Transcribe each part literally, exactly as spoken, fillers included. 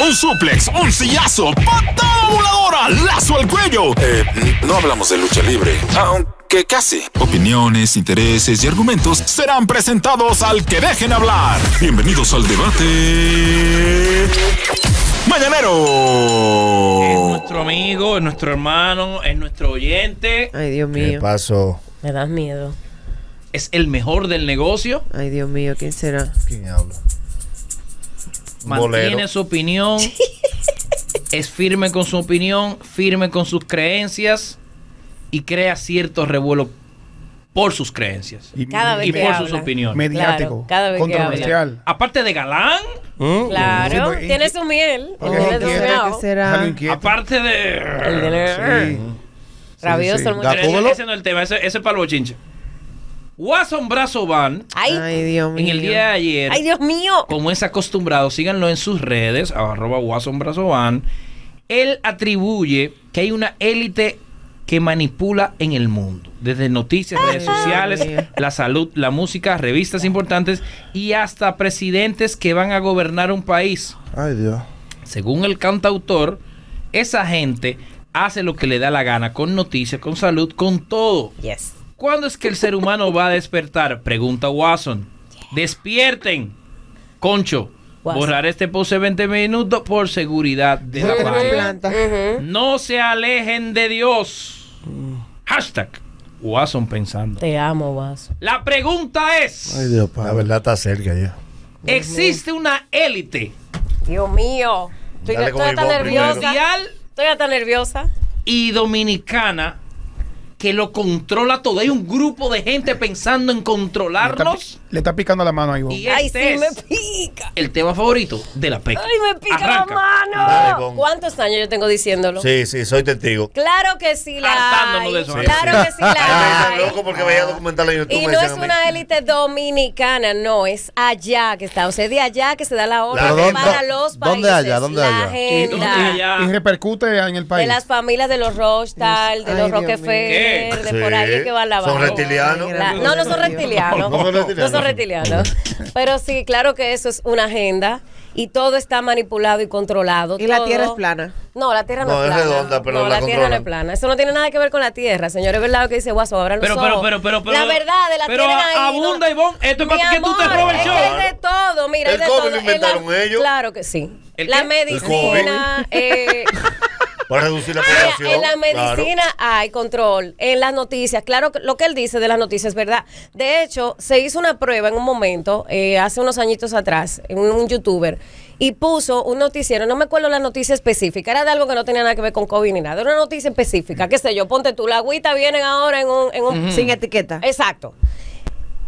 un suplex, un sillazo, patada voladora, lazo al cuello. Eh, no hablamos de lucha libre, aunque casi. Opiniones, intereses y argumentos serán presentados al que dejen hablar. Bienvenidos al debate mañanero. Es nuestro amigo, es nuestro hermano, es nuestro oyente. Ay, Dios mío. ¿Qué pasó? Me das miedo. ¿Es el mejor del negocio? Ay, Dios mío, ¿quién será? ¿Quién habla? Mantiene Bolero. Su opinión. Es firme con su opinión, firme con sus creencias y crea cierto revuelo por sus creencias y, cada vez y que por habla. Sus opiniones. Mediático, claro, controversial. Aparte de galán. ¿Eh? Claro, sí, tiene su miel. Oh, tiene su será. Aparte de... El de... Sí. Rabioso. Sí, sí. Pero ese no es el tema, ese, ese es para el bochinche. Watson Brazo Van. Ay, Dios mío. En el día de ayer. Ay, Dios mío. Como es acostumbrado, síganlo en sus redes, arroba Watson Brazo Van. Él atribuye que hay una élite que manipula en el mundo. Desde noticias, ay, redes sociales, Dios. La salud, la música, revistas importantes y hasta presidentes que van a gobernar un país. Ay, Dios. Según el cantautor, esa gente hace lo que le da la gana con noticias, con salud, con todo. Yes. ¿Cuándo es que el ser humano va a despertar? Pregunta Watson. Yeah. Despierten, concho. Watson. Borrar este post de veinte minutos por seguridad de la planta. Uh-huh. No se alejen de Dios. Uh. Hashtag Watson pensando. Te amo, Watson. La pregunta es... Ay, Dios, la verdad está cerca ya. ¿Existe una élite? Dios mío. Estoy, estoy hasta nerviosa. Mundial, estoy hasta nerviosa. Y dominicana... que lo controla todo. Hay un grupo de gente pensando en controlarnos. Le está, le está picando la mano ahí. Bon. Y ay, este sí me pica. El tema favorito de la peca. Ay, me pica. Arranca. La mano. Dale, bon. ¿Cuántos años yo tengo diciéndolo? Sí, sí, soy testigo. Claro que sí la hay. De eso, sí, claro sí. que sí la hay. Loco porque veía documental en YouTube. Y no es una élite dominicana, no. Es allá que está. O sea, de allá que se da la obra claro, para no, los países. ¿Dónde allá? ¿Dónde la allá? ¿Dónde allá? Y repercute en el país. De las familias de los Rothschild, de los Rockefeller. De sí. Por ahí que va la ¿Son reptilianos? La, no, no son reptilianos. No, no, no, no son reptilianos. Pero sí, claro que eso es una agenda y todo está manipulado y controlado. ¿Y todo. La Tierra es plana? No, la Tierra no, no es plana. Redonda, pero no, la, la Tierra no es plana. Eso no tiene nada que ver con la Tierra, señores. Es verdad lo que dice Guaso. Ahora pero, pero, pero, pero, pero, la verdad de la Tierra. Pero ahí, abunda, Ivonne. No, esto es para que tú te robes el show. Es de todo, mira. El COVID lo inventaron la, ellos. Claro que sí. La medicina. Eh. Para reducir la población. En la medicina claro. Hay control. En las noticias, claro, lo que él dice de las noticias es verdad. De hecho, se hizo una prueba en un momento, eh, hace unos añitos atrás, en un, un youtuber, y puso un noticiero, no me acuerdo la noticia específica, era de algo que no tenía nada que ver con COVID ni nada, era una noticia específica, qué sé yo, ponte tú, la agüita vienen ahora en un... En un uh-huh. Sin etiqueta. Exacto.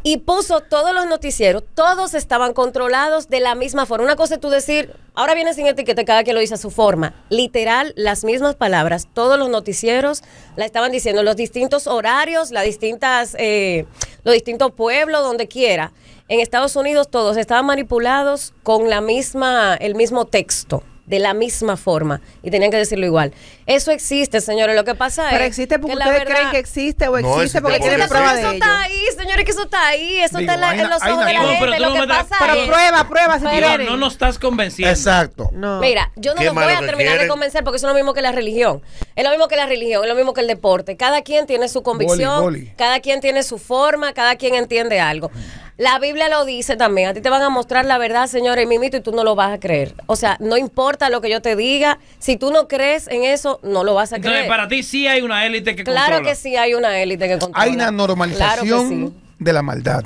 Y puso todos los noticieros, todos estaban controlados de la misma forma. Una cosa es tú decir, ahora viene sin etiqueta, cada quien lo dice a su forma. Literal, las mismas palabras. Todos los noticieros la estaban diciendo, los distintos horarios, las distintas, eh, los distintos pueblos, donde quiera. En Estados Unidos todos estaban manipulados con la misma, el mismo texto. De la misma forma. Y tenían que decirlo igual. Eso existe, señores. Lo que pasa es... Pero existe porque ustedes verdad... creen que existe o existe no, porque quieren prueba de ello. Eso está ahí, señores, que eso está ahí. Eso digo, está en, la, en los ojos de la no, gente. Lo no que pasa pero es... prueba, prueba, si quieren. No nos estás convenciendo. Exacto. No. Mira, yo no los voy a terminar quieren? de convencer porque eso es lo mismo que la religión. Es lo mismo que la religión, es lo mismo que el deporte. Cada quien tiene su convicción, boli, boli. Cada quien tiene su forma, cada quien entiende algo. La Biblia lo dice también. A ti te van a mostrar la verdad, señores, mimito, y tú no lo vas a creer. O sea, no importa lo que yo te diga. Si tú no crees en eso, no lo vas a creer. Entonces, para ti sí hay una élite que controla. Claro que sí hay una élite que controla. Hay una normalización claro sí. de la maldad.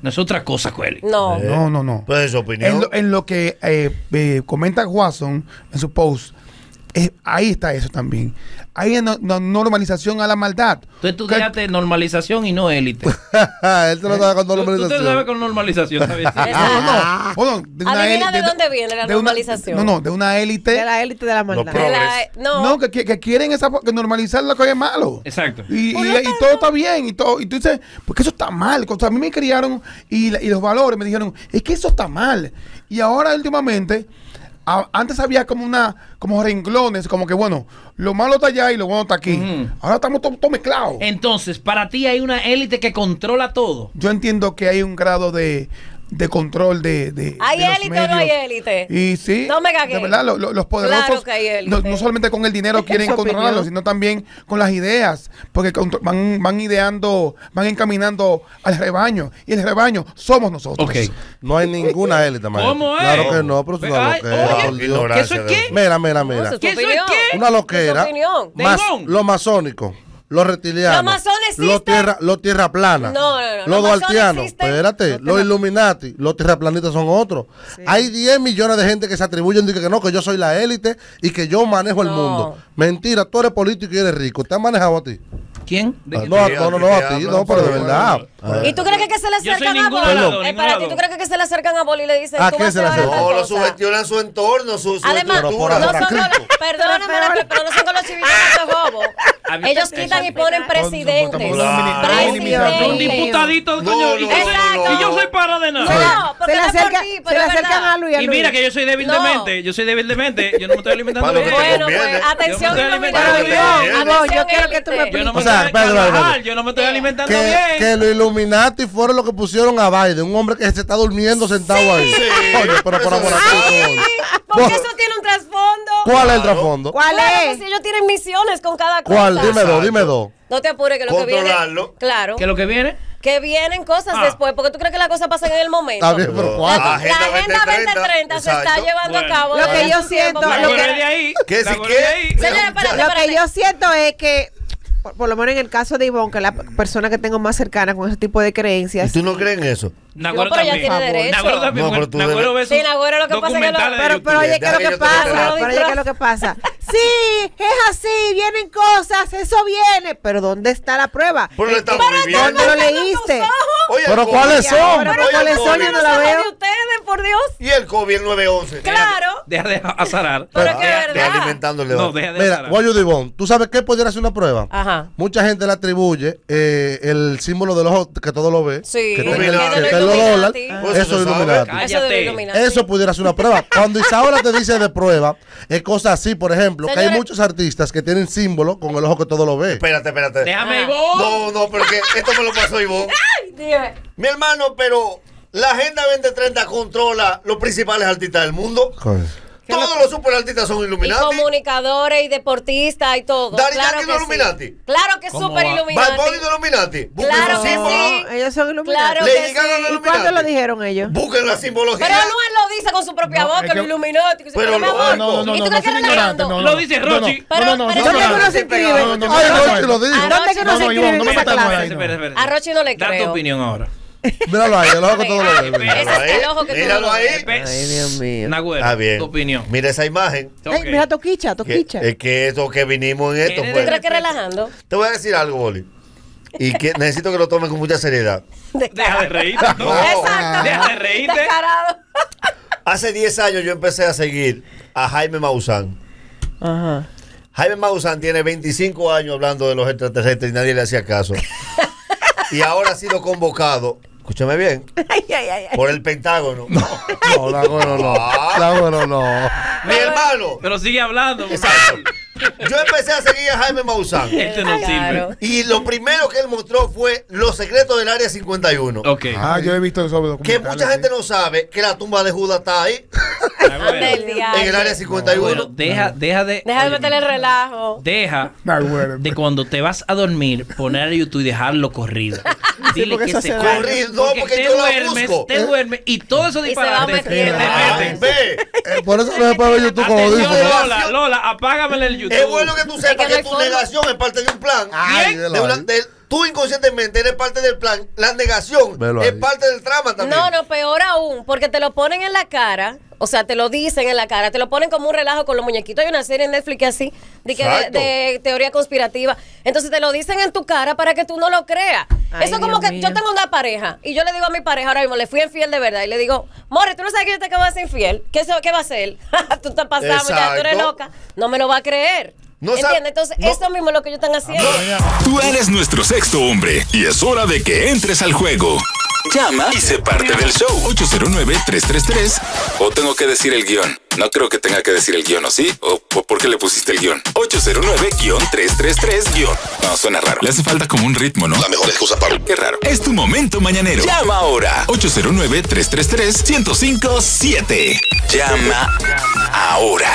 No es otra cosa, Cueli. No. Eh, no, no, no. Pues, opinión. En lo, en lo que eh, eh, comenta Watson en su post, eh, ahí está eso también. Hay una, una normalización a la maldad. Tú estudiaste normalización y no élite. Él te lo sabe con normalización. Tú te lo sabes con normalización, ¿sabes? Ah, no, no. Bueno, de una élite, de dónde viene la normalización. Una, no, no, de una élite. De la élite de la maldad. De la, no, no que, que quieren esa, que normalizar lo que es malo. Exacto. Y, y, y todo está bien. Y, todo, y tú dices, porque eso está mal. O sea, a mí me criaron y, y los valores me dijeron, es que eso está mal. Y ahora últimamente... Antes había como una como renglones, como que bueno, lo malo está allá y lo bueno está aquí. Mm. Ahora estamos todos to mezclados. Entonces, para ti hay una élite que controla todo. Yo entiendo que hay un grado de de control de, de ¿hay de élite o no hay élite? Y sí, no me cagué. De verdad, lo, lo, los poderosos, claro que hay élite. No, no solamente con el dinero quieren controlarlo, opinión, sino también con las ideas, porque van, van ideando, van encaminando al rebaño, y el rebaño somos nosotros. Okay. No hay ninguna élite, maestro. ¿Cómo es? Claro que no, pero es una loquera. Oye, oh, ¿qué eso es qué? Mira, mira, mira. ¿Qué eso es qué? Una loquera. Mas, lo masónico. Los reptilianos, los masones, los tierra, los tierra plana, no, no, no, los dualtianos, espérate, los Illuminati, los tierraplanistas son otros. Sí. Hay diez millones de gente que se atribuyen y que no, que yo soy la élite y que yo manejo no. el mundo. Mentira, tú eres político y eres rico. ¿Te han manejado a ti? ¿Quién? No, no, no, no, a ti, no, pero de verdad. ¿Y tú crees que se le acercan a Boli? Eh, para ti, ¿tú crees que se le acercan a Boli y le dicen? ¿A qué se le acercan? No, lo sugestionan su entorno, su estructura. Perdóname, pero no son con los chivitos de jobos. Ellos quitan y ponen presidentes. Un diputadito, coño. Y yo soy para de nada. No, se le acercan a Luis. Y mira que yo soy débil de mente. Yo soy débil de mente. Yo no me estoy alimentando. Bueno, pues, atención. Yo quiero que tú me pidas. Pedro, ah, yo no me estoy alimentando que, bien. Que los Illuminati fueron los que pusieron a Biden, un hombre que se está durmiendo sentado sí. ahí. Sí. Oye, pero por amor a Dios. Porque eso tiene un trasfondo. ¿Cuál es el trasfondo? ¿Cuál es? Ellos tienen misiones con cada cosa. ¿Cuál? Dime dos, dime dos. No te apures que lo que viene. Claro. ¿Que lo que viene? Que vienen cosas ah. después, porque tú crees que las cosas pasan en el momento. Está bien, pero ¿cuál? La Agenda veinte treinta se está llevando bueno. a cabo. Lo que yo siento, lo que yo siento es que Por, por lo menos en el caso de Ivonne, que es la persona que tengo más cercana con ese tipo de creencias. ¿Y tú no crees en eso? Nagüero no, pero también. Ella tiene derecho. Nagüero también. No, pero Nagüero ves sí, Nagüero lo que pasa es que lo... Pero, pero oye, ¿qué es lo que pasa? Pero oye, ¿qué es lo que pasa? Sí, es así, vienen cosas, eso viene. Pero ¿dónde está la prueba? Pero lo estamos viviendo. ¿Dónde lo leíste? Oye, ¿pero cuáles son? ¿Pero cuáles son? Yo no la veo. Por Dios. Y el COVID nueve once. Claro. Deja de azarar. Pero que verdad. Deja alimentándole. No, deja de azarar. Mira, Guayo Divón, ¿tú sabes qué pudiera ser una prueba? Ajá. Mucha gente le atribuye el símbolo del ojo, que todo lo ve. Sí. Que te lo dólar. Eso es Illuminati. Eso pudiera ser una prueba. Cuando Isaura te dice de prueba, es cosa así, por ejemplo, que hay muchos artistas que tienen símbolo con el ojo que todo lo ve. Espérate, espérate. Déjame, Ivonne. No, no, porque esto me lo pasó Ivonne. Mi hermano, pero... La Agenda veinte treinta controla los principales artistas del mundo. Joder. Todos los super artistas son Illuminati. Y comunicadores y deportistas y todo. Daddy claro Yankee no sí. Illuminati. Claro que es super Illuminati. Bad Bunny no Illuminati. Claro que sí. Ellos son Illuminati. Claro que sí. ¿Y cuándo lo dijeron ellos? Busquen la simbología. Pero Luis lo dice con su propia no, boca, es que... Illuminati. Pero no, no, no, no. ¿Y tú crees que no, no, lo dice Rochi? No, no, no. ¿Dónde que no se escribe? No, no, no. ¿Dónde que no se escribe en esa clase? A Rochi no le creo. Da tu opinión ahora. Míralo ahí, el ojo que todo lo ve. Ese es el ojo que todo lo ve. Ay, Dios mío. Nagüero, tu opinión. Mira esa imagen. Ey, mira Toquicha, Toquicha. Es que eso que vinimos en esto. ¿Tú crees que relajando? Te voy a decir algo, Boli. Y que necesito que lo tomes con mucha seriedad. Deja de reírte. Exacto. Deja de reírte. Descarado. Hace diez años yo empecé a seguir a Jaime Maussan. Ajá. Jaime Maussan tiene veinticinco años hablando de los extraterrestres y nadie le hacía caso. Y ahora ha sido convocado. Escúchame bien. Ay, ay, ay, ay. Por el Pentágono. No, no, la bueno, no. La bueno, no. Mi hermano. Pero sigue hablando. Exacto. Yo empecé a seguir a Jaime Maussan. Este no sirve. Y lo primero que él mostró fue los secretos del área cincuenta y uno. Ok. Ah, yo he visto eso. Que mucha gente no sabe que la tumba de Judas está ahí. En el área cincuenta y uno. Deja, deja de. Deja de meterle el relajo. Deja de cuando te vas a dormir poner a YouTube y dejarlo corrido. Dile que se corrido. No, porque te duermes, te duermes y todo eso disparate. Por eso no se puede ver YouTube como dice. Lola, Lola, apágamele el YouTube. Es bueno que tú sepas que, que tu negación es parte de un plan. Ay, de una, de, tú inconscientemente eres parte del plan. La negación es parte del trama también. No, no, peor aún, porque te lo ponen en la cara. O sea, te lo dicen en la cara, te lo ponen como un relajo con los muñequitos. Hay una serie en Netflix que así, de, que de, de teoría conspirativa. Entonces te lo dicen en tu cara para que tú no lo creas. Ay, eso es como Dios que mío. Yo tengo una pareja y yo le digo a mi pareja ahora mismo, le fui infiel de verdad y le digo, more, tú no sabes que yo te acabo de ser infiel. ¿Qué, qué va a hacer? Tú estás pasando, ya, tú eres loca. No me lo va a creer. No ¿Entiendes? Entonces, no. Eso mismo es lo que ellos están haciendo. Tú eres nuestro sexto hombre y es hora de que entres al juego. Llama y sé parte del show. ocho cero nueve, tres tres tres. O tengo que decir el guión. No creo que tenga que decir el guión, ¿o sí? ¿O por qué le pusiste el guión? ocho cero nueve, tres tres tres, guión. No, suena raro. Le hace falta como un ritmo, ¿no? La mejor excusa para... Qué raro. Es tu momento mañanero. Llama ahora. ocho cero nueve, tres tres tres, uno cero cinco siete. Llama ahora.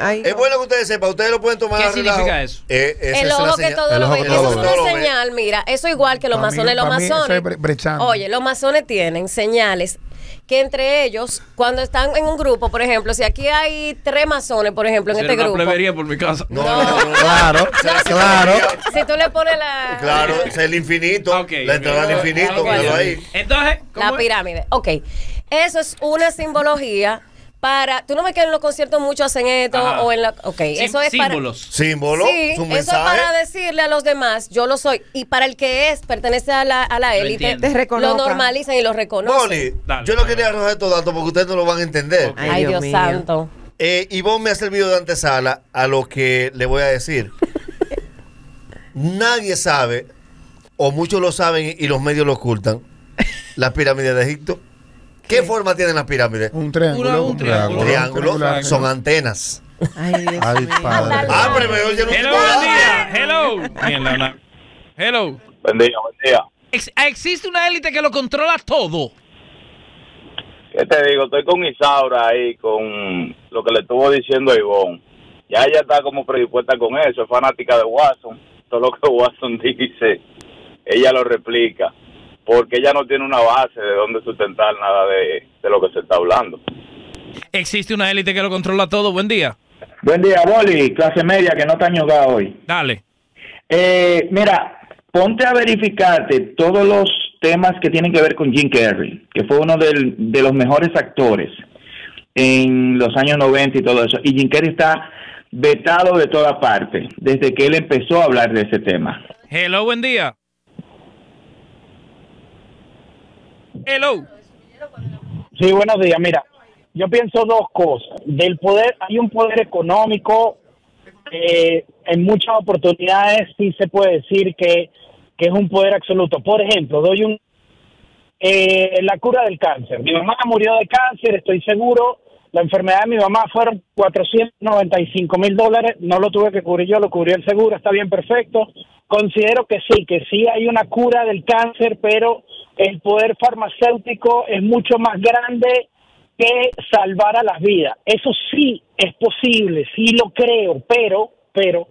Ay, no. Es bueno que ustedes sepan, ustedes lo pueden tomar. ¿Qué significa relajo. Eso? Eh, el ojo es que señal. Todo lo ve, eso es una señal, mira, eso igual que los masones, los masones. Oye, los masones tienen señales que entre ellos, cuando están en un grupo, por ejemplo, si aquí hay tres masones, por ejemplo, en este grupo. Una plebería por mi casa. No, no, no, claro, no, si claro. Tú, si tú le pones la... Claro, es el infinito, okay, la entrada al infinito, claro, ahí. Entonces, ¿cómo la pirámide? Ok, eso es una simbología. Para, tú no ves que en los conciertos muchos hacen esto. Ajá. O en la, okay, sí, eso es símbolos. Para, símbolos, sí, eso es para decirle a los demás, yo lo soy. Y para el que es, pertenece a la, a la élite, lo, lo normalizan y lo reconocen. Bonnie, yo no quería arrojar estos datos porque ustedes no lo van a entender. Okay. Ay, Dios, Dios santo. Eh, Ivonne me ha servido de antesala a lo que le voy a decir. Nadie sabe, o muchos lo saben y los medios lo ocultan, las pirámides de Egipto. ¿Qué forma tienen las pirámides? Un triángulo. Un triángulo. Triángulo. Son antenas. Ay, Dios. Ay, padre. Ah, pero me oyen un hello, buen día. Hello. Hello. Buen día, buen día. Ex existe una élite que lo controla todo. ¿Qué te digo? Estoy con Isaura ahí, con lo que le estuvo diciendo a Ivonne. Ya ella está como predispuesta con eso. Es fanática de Watson. Todo lo que Watson dice, ella lo replica. Porque ella no tiene una base de donde sustentar nada de, de lo que se está hablando. Existe una élite que lo controla todo. Buen día. Buen día, Boli, clase media que no está ñogada hoy. Dale. Eh, mira, ponte a verificarte todos los temas que tienen que ver con Jim Carrey, que fue uno del, de los mejores actores en los años noventa y todo eso. Y Jim Carrey está vetado de toda parte, desde que él empezó a hablar de ese tema. Hello, buen día. Hello. Sí, buenos días. Mira, yo pienso dos cosas. Del poder, hay un poder económico. Eh, en muchas oportunidades sí se puede decir que, que es un poder absoluto. Por ejemplo, doy un eh, la cura del cáncer. Mi mamá murió de cáncer, estoy seguro. La enfermedad de mi mamá fueron cuatrocientos noventa y cinco mil dólares. No lo tuve que cubrir yo, lo cubrió el seguro. Está bien, perfecto. Considero que sí, que sí hay una cura del cáncer, pero el poder farmacéutico es mucho más grande que salvar a las vidas. Eso sí es posible, sí lo creo, pero, pero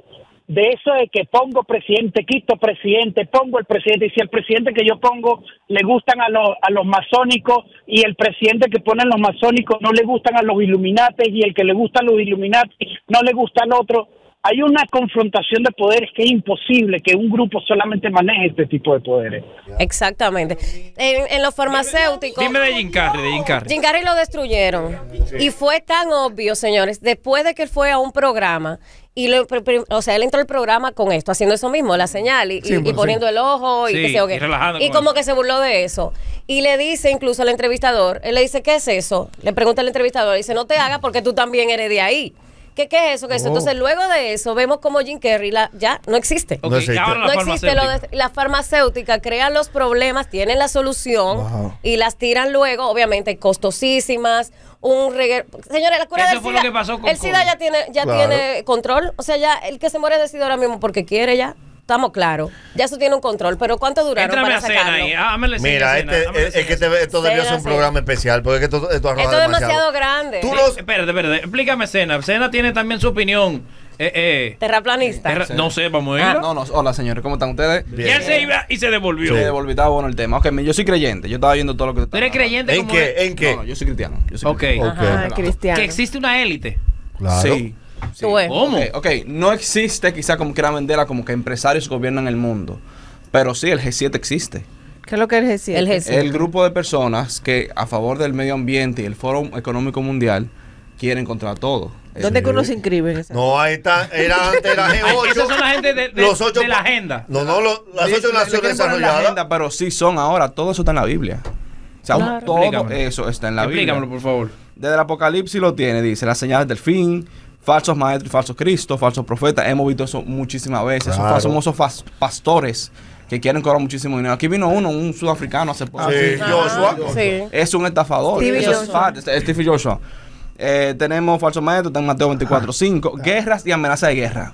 de eso de que pongo presidente, quito presidente, pongo el presidente, y si el presidente que yo pongo le gustan a los, a los masónicos, y el presidente que ponen los masónicos no le gustan a los Illuminati, y el que le gustan los Illuminati no le gusta al otro. Hay una confrontación de poderes que es imposible que un grupo solamente maneje este tipo de poderes. Exactamente. En, en los farmacéuticos... Dime de Jim Carrey, de Jim Carrey. Jim Carrey lo destruyeron. Sí. Y fue tan obvio, señores, después de que él fue a un programa... Y lo, o sea, él entró al programa con esto, haciendo eso mismo, la señal, y, sí, y, y poniendo sí. el ojo, y, sí, que sé, okay. y, y como eso. que se burló de eso. Y le dice incluso al entrevistador, él le dice, ¿qué es eso? Le pregunta al entrevistador, le dice, no te hagas porque tú también eres de ahí. ¿Qué, qué es eso? ¿Qué es eso? Oh. Entonces, luego de eso, vemos como Jim Carrey la, ya no existe. Okay, no existe, ahora la, no existe farmacéutica. Lo de, la farmacéutica crean los problemas, tienen la solución, wow. y las tiran luego, obviamente, costosísimas. Un reguero. Señores, la cura del SIDA, el SIDA ya tiene ya claro. tiene control. O sea, ya el que se muere de SIDA ahora mismo porque quiere ya, estamos claros. Ya eso tiene un control, pero ¿cuánto duraron Entrame para sacarlo? Ah, mira, este, cena, es, es que te, esto debió ser un cena. programa especial porque esto, esto, esto es demasiado, demasiado grande. Tú sí, los... Espérate, espérate, explícame Cena. Cena tiene también su opinión. Eh, eh. Terraplanista. Terra... No sé, vamos a ir. Ah, no, no. Hola, señores, ¿cómo están ustedes? Bien. Ya se iba y se devolvió. Se devolvió, estaba bueno el tema. Ok, yo soy creyente. Yo estaba viendo todo lo que estaba. ¿Tú eres creyente? ¿En qué? ¿En qué? No, no, yo soy cristiano. Yo soy okay. cristiano. Ajá, cristiano. Que existe una élite. Claro. Sí. sí. ¿Cómo? Okay, ok, no existe quizá como quieran venderla como que empresarios gobiernan el mundo. Pero sí, el G siete existe. ¿Qué es lo que es el G siete? El G siete. El grupo de personas que a favor del medio ambiente y el Foro Económico Mundial quieren contra todo. ¿Dónde que uno se inscribe? No, ahí está. Era antes era G ocho. Esas son la gente de, de, los ocho, de la agenda. No, no, los, las ocho naciones desarrolladas. La agenda, pero sí son ahora. Todo eso está en la Biblia. O sea, claro. todo Explícame. eso está en la Explícamelo, Biblia. Explícamelo, por favor. Desde el Apocalipsis lo tiene. Dice, las señales del fin, falsos maestros, falsos cristos, falsos profetas. Hemos visto eso muchísimas veces. Claro. Somos esos pastores que quieren cobrar muchísimo dinero. Aquí vino uno, un sudafricano hace poco. Sí. Joshua. Sí. Es un estafador. Steve Eso es parte. Steve Joshua. Eh, tenemos falso maestro, está en Mateo veinticuatro cinco. Guerras y amenazas de guerra.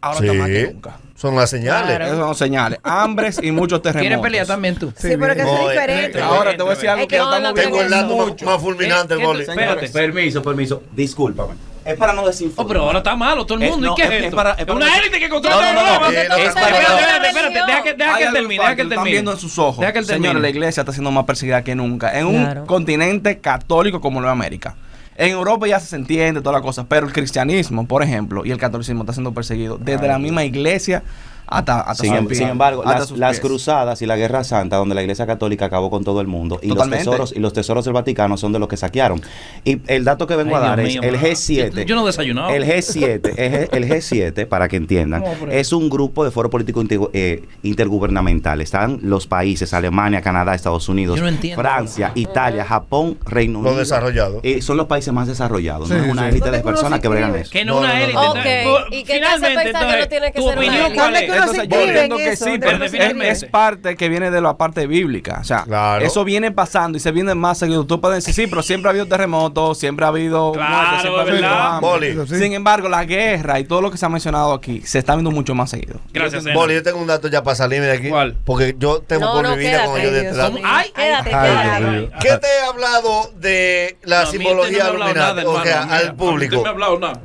Ahora sí. Está más que nunca. Son las señales. Claro. Esas son señales. Hambres y muchos terremotos. ¿Quieres pelear también tú? Sí, sí pero que no, es diferente. Ahora te voy a decir algo es que, que no, estamos no, tengo el dato mucho. más fulminante. Eh, el Espérate. Permiso, permiso. Discúlpame. Es para no desinformar. Oh, pero ahora está malo todo el mundo. ¿Y qué es esto? Es una élite que controla el mundo. Espérate, espérate. Deja que termine. Deja que termine. Están viendo en sus ojos. Señores, la iglesia está siendo más perseguida que nunca. En un continente católico como Nueva América. En Europa ya se entiende toda la cosa, pero el cristianismo, por ejemplo, y el catolicismo está siendo perseguido desde la misma iglesia hasta, hasta sin, sus pies, sin embargo, hasta las, sus las cruzadas y la Guerra Santa, donde la iglesia católica acabó con todo el mundo, y Totalmente. los tesoros y los tesoros del Vaticano son de los que saquearon. Y el dato que vengo Ay, a dar Dios es mío, el G siete. Yo, yo no desayunaba. El G siete, es el G siete, para que entiendan, no, es un grupo de foro político inter, eh, intergubernamental. Están los países, Alemania, Canadá, Estados Unidos, no entiendo, Francia, no. Italia, Japón, Reino Unido. Los desarrollados. Eh, son los países más desarrollados. Sí, no es una élite sí. de personas que bregan eso. Que no, no una élite. No, no, no. Okay. Y que finalmente, entonces, no tiene que tu ser opinión cuál es. Entonces, yo entiendo que eso, sí, pero es, es parte que viene de la parte bíblica. O sea, claro. eso viene pasando y se viene más seguido. Tú puedes decir, sí, pero siempre ha habido terremotos, siempre ha habido claro, muerte, siempre ha habido hambre. Sin embargo, la guerra y todo lo que se ha mencionado aquí se está viendo mucho más seguido. Gracias, Boli. Boli, yo tengo un dato ya para salirme de aquí. ¿Cuál? Porque yo tengo no, por no, mi vida con ellos de trato. Ay, quédate, quédate. ¿Qué te he hablado de la no, simbología no Illuminati? O sea, al público.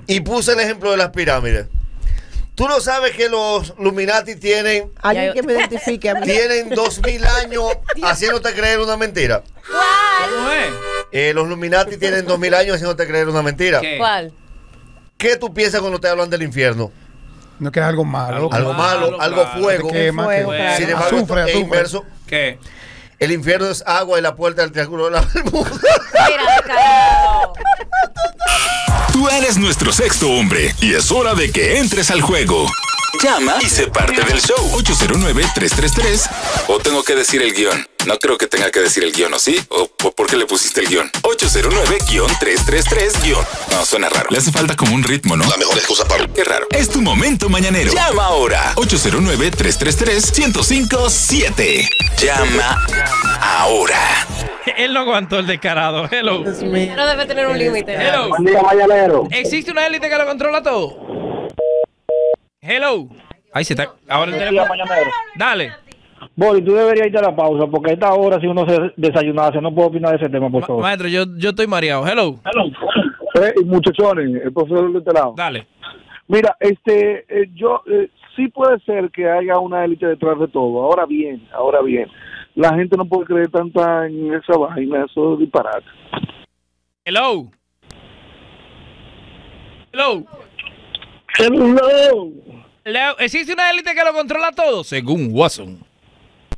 Y puse el ejemplo de las pirámides. Tú no sabes que los Illuminati tienen. Alguien que me identifique a mí. Tienen dos mil años haciéndote creer una mentira. ¿Cuál? Eh, los Illuminati tienen dos mil años haciéndote creer una mentira. ¿Qué? ¿Cuál? ¿Qué tú piensas cuando te hablan del infierno? No, que es algo malo. Algo, algo malo, malo, algo claro. fuego. Que quema, fuego claro. Sin embargo, azufre, azufre. Es inverso. ¿Qué? El infierno es agua y la puerta del Triángulo de la Bermuda. Mira, tú eres nuestro sexto hombre y es hora de que entres al juego. Llama y sé parte del show. ocho cero nueve, tres tres tres. O tengo que decir el guión. No creo que tenga que decir el guión, ¿o sí? ¿O por qué le pusiste el guión? ocho cero nueve, tres tres tres. No, suena raro. Le hace falta como un ritmo, ¿no? La mejor excusa para... Qué raro. Es tu momento mañanero. Llama ahora. ocho cero nueve, tres tres tres, uno cero cinco siete. Llama ahora. Él no aguantó el descarado. Hello. No debe tener un límite. Hello. Buen día, mañanero. ¿Existe una élite que lo controla todo? Hello. Ahí se está. Ahora el teléfono. Dale. Boy, tú deberías irte a la pausa, porque a esta hora, si uno se desayunase, no puedo opinar de ese tema, por Ma favor. Maestro, yo, yo estoy mareado. Hello. Hello. Eh, muchachones, el profesor de este lado. Dale. Mira, este, eh, yo, eh, sí puede ser que haya una élite detrás de todo. Ahora bien, ahora bien. La gente no puede creer tanta en esa vaina, eso es disparate. Hello. Hello. Hello. Hello. ¿Existe una élite que lo controla todo? Según Watson.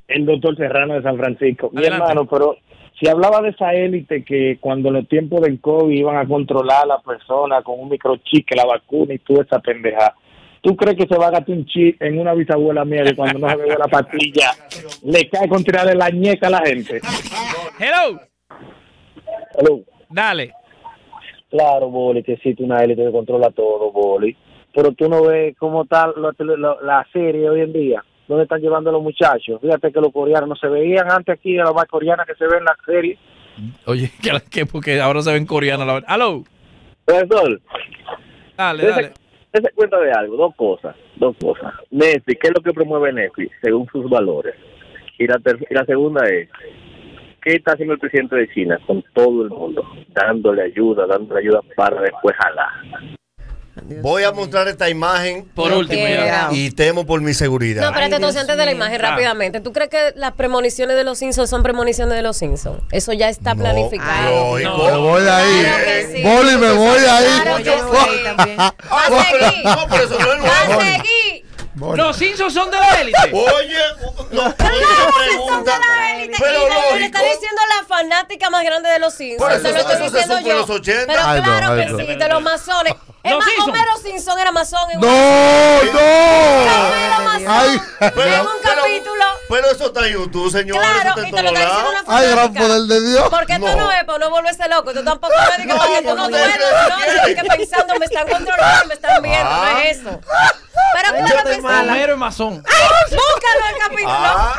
El doctor Serrano de San Francisco. Adelante. Mi hermano, pero si hablaba de esa élite que cuando en los tiempos del COVID iban a controlar a la persona con un microchip, la vacuna y toda esa pendejada, ¿tú crees que se va a gastar un chip en una bisabuela mía que cuando no se bebe la pastilla le cae con tirarle la ñeca a la gente? Hello. Hello. Dale. Claro, Boli, que existe una élite que controla todo, Boli. Pero tú no ves cómo tal la, la, la serie hoy en día. ¿Dónde están llevando a los muchachos? Fíjate que los coreanos no se veían antes aquí, a las más coreanas que se ven en la serie. Oye, ¿qué? Porque ahora se ven coreanas, la verdad. ¡Aló! Profesor. Dale, dale. Dese, dese cuenta de algo, dos cosas, dos cosas. Netflix, ¿qué es lo que promueve Netflix? Según sus valores. Y la, ter y la segunda es, ¿qué está haciendo el presidente de China con todo el mundo? Dándole ayuda, dándole ayuda para después jalar. Dios Voy a mostrar esta imagen por último ya. Y temo por mi seguridad. No, pero entonces antes de la imagen rápidamente, ¿tú crees que las premoniciones de los Simpsons son premoniciones de los Simpsons? Eso ya está no, planificado. No, no. Me voy de ahí. Claro que sí. Boli, me voy de ahí. Claro que sí, también. ¡Va a seguir! No, pero eso no es nuevo. ¡Va a seguir! Boli. Los Simpsons son de la élite. Oye, no, no, no son de la élite. Pero lógico. Le está diciendo la fanática más grande de los Simpsons. Por eso, eso, eso se supo en los ochenta. Pero ay, claro no, que no, sí, no, de los masones. Es no, más, Homero Simpson era masón. No, no. Homero masón. En un capítulo. Pero eso está en YouTube, señor. Claro, eso está en todos lados. Ay, gran poder de Dios. Porque no. Tú no es, pues no volvese loco. Tú tampoco eres, no, porque tú no duermes. No, es que pensando, me están controlando, me están viendo, ah. No es eso. Pero claro que sí. Homero Maussan. Búscalo el capítulo. Ah.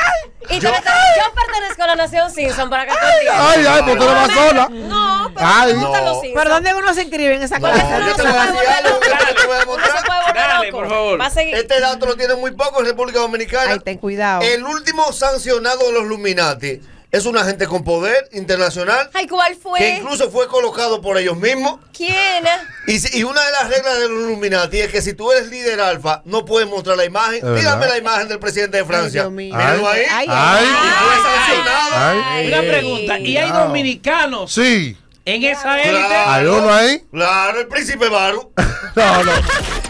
Y yo, te, yo pertenezco a la Nación Simpson para que tú digas. Ay, ay, porque no va sola. No, pero ay, no. Los Simpsons. ¿Pero dónde uno se inscribe en esa cosa? No, no, yo te voy a decir algo que te voy a demostrar. Dale, por favor. Este dato lo tienen muy poco en República Dominicana. Ay, ten cuidado. El último sancionado de los Illuminati es un agente con poder internacional. Ay, ¿cuál fue? Que incluso fue colocado por ellos mismos. ¿Quién? Y, si, y una de las reglas de los Illuminati es que si tú eres líder alfa, no puedes mostrar la imagen. Dígame la imagen del presidente de Francia. Ay, míralo ahí. Ay, ay, ay, ay. Una pregunta. ¿Y hay dominicanos? Sí. ¿En esa élite? ¿Hay uno ahí? Claro, el príncipe Baru. No, no.